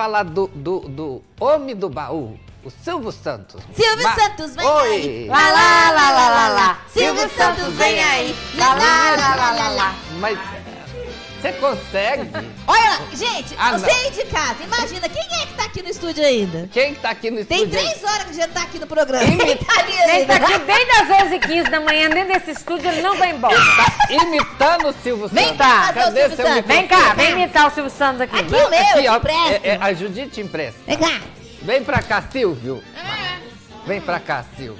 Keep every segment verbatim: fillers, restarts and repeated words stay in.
falar do, do, do homem do baú, o Silvio Santos. Silvio ba... Santos, vem Oi. aí. Lá, lá, lá, lá, lá, lá. Silvio Santos, Santos vem aí. Lá, lá, lá, lá, lá, lá. Mas você consegue? Olha lá, gente, ah, você aí de casa, imagina, quem é que tá aqui no estúdio ainda? Quem que tá aqui no estúdio? Tem três horas que já tá aqui no programa. Ele tá ali ainda. Ele tá aqui desde as onze e quinze da manhã, dentro desse estúdio, ele não vai embora. Tá imitando o Silvio Santos. Vem cá, cadê o Silvio Santos? Vem cá, vem imitar o Silvio Santos aqui. Aqui o meu, aqui, ó, empresta. É, é, a Judite empresta. Vem cá. Vem pra cá, Silvio. Ah. Vem pra cá, Silvio.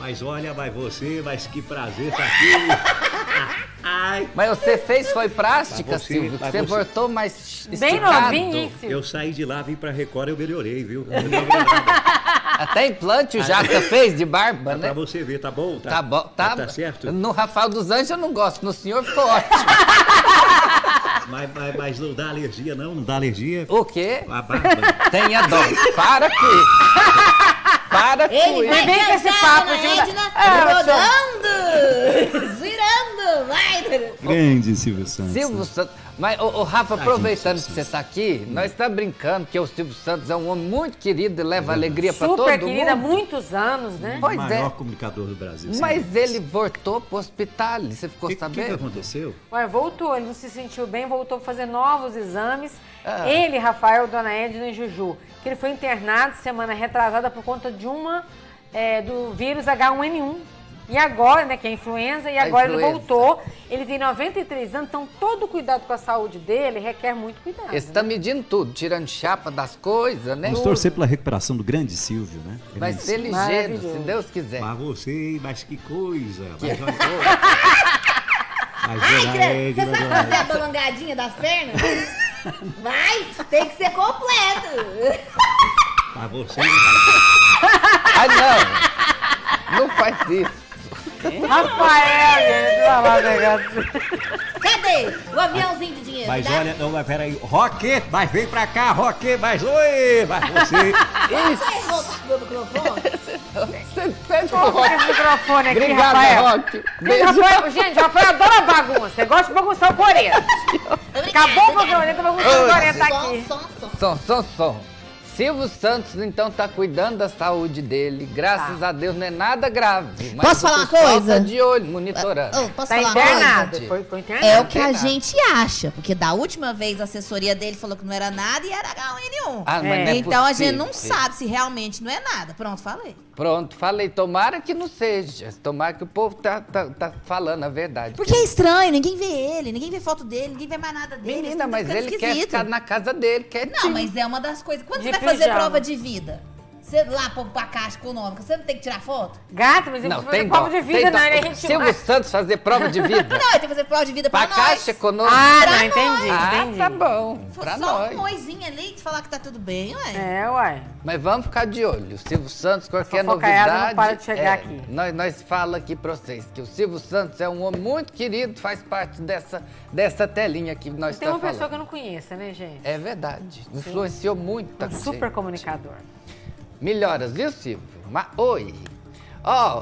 Mas olha, mas você, mas que prazer tá aqui. Ai. Mas você fez, foi plástica, você, Silvio? Você, você voltou mais bem novinho, hein, Silvio? Eu saí de lá, vim pra Record, eu melhorei, viu? Eu até implante o Jaca fez de barba, tá, né? Pra você ver, tá bom? Tá, tá bom, tá, tá certo? No Rafael dos Anjos eu não gosto, no senhor ficou ótimo. Mas, mas, mas não dá alergia, não? Não dá alergia? O quê? A barba. Tenha dó. Para que... Para que... Ele vai vem com esse papo de... Edna, ah, rodando! Girando! Vai! Grande Silvio Santos. Silvio Santos. Mas, ô, ô, Rafa, aproveitando gente, que você está aqui, nós estamos brincando que o Silvio Santos é um homem muito querido e leva é, alegria para todo mundo. Super querido há muitos anos, né? Pois o maior é. comunicador do Brasil. Mas sabe? Ele voltou para o hospital, você ficou que, sabendo? O que, que aconteceu? Ué, voltou, ele não se sentiu bem, voltou para fazer novos exames. Ah. Ele, Rafael, Dona Edna e Juju, que ele foi internado semana retrasada por conta de uma, é, do vírus agá um ene um. E agora, né, que é a influenza, e agora ele voltou, ele tem noventa e três anos, então todo cuidado com a saúde dele requer muito cuidado. Ele está medindo tudo, tirando chapa das coisas, né? Vamos torcer pela recuperação do grande Silvio, né? Vai ser ligeiro, se Deus quiser. Mas você, mas que coisa, mas olha que coisa. Você sabe fazer a balangadinha das pernas? Vai, tem que ser completo. Mas você... Ai, não, não faz isso. Rafael, gente, cadê o aviãozinho de dinheiro? Mas tá? Olha, não, mas peraí, Roque, mas vem pra cá, Roque, mas oi, mas você. Isso. Você errou o microfone? Você pede pro Roque esse microfone aqui, obrigado, Rafael. Roque. Rafael, gente, Rafael adora bagunça, você gosta de bagunçar o coreto. Acabou o programa, eu tô bagunçando o coreto aqui. Som, som, som. Som, som, som. Silvio Santos, então, tá cuidando da saúde dele. Graças tá. a Deus, não é nada grave. Mas posso falar uma coisa? De olho, monitorando. Oh, posso tá falar internado. Coisa? Foi, foi internado. É o que internado. a gente acha. Porque da última vez, a assessoria dele falou que não era nada e era agá um ene um. Ah, mas é. não é então, possível. A gente não sabe se realmente não é nada. Pronto, falei. Pronto, falei. Tomara que não seja. Tomara que o povo tá, tá, tá falando a verdade. Porque é estranho. Ninguém vê ele, ninguém vê foto dele, ninguém vê mais nada dele. Menina, mas ele esquisito. quer ficar na casa dele. Quer não, mas é uma das coisas... Quando de fazer pijama. prova de vida. Você lá pra Caixa Econômica, você não tem que tirar foto? Gato, mas ele não tem prova de vida, não, né? O Silvio Santos fazer prova de vida? Não, ele tem que fazer prova de vida pra, pra nós. Pra Caixa Econômica. Ah, pra não, entendi, ah, entendi. tá bom, pra Só nós. Só uma coisinha ali de falar que tá tudo bem, ué. É, ué. Mas vamos ficar de olho. O Silvio Santos, qualquer novidade... não para de chegar é, aqui. Nós, nós fala aqui pra vocês que o Silvio Santos é um homem muito querido, faz parte dessa, dessa telinha que nós estamos falando. Tem uma falando. pessoa que eu não conheço, né, gente? É verdade. Sim. Influenciou muito um super gente. comunicador. Melhoras, viu, Silvio? Mas, oi. Ó,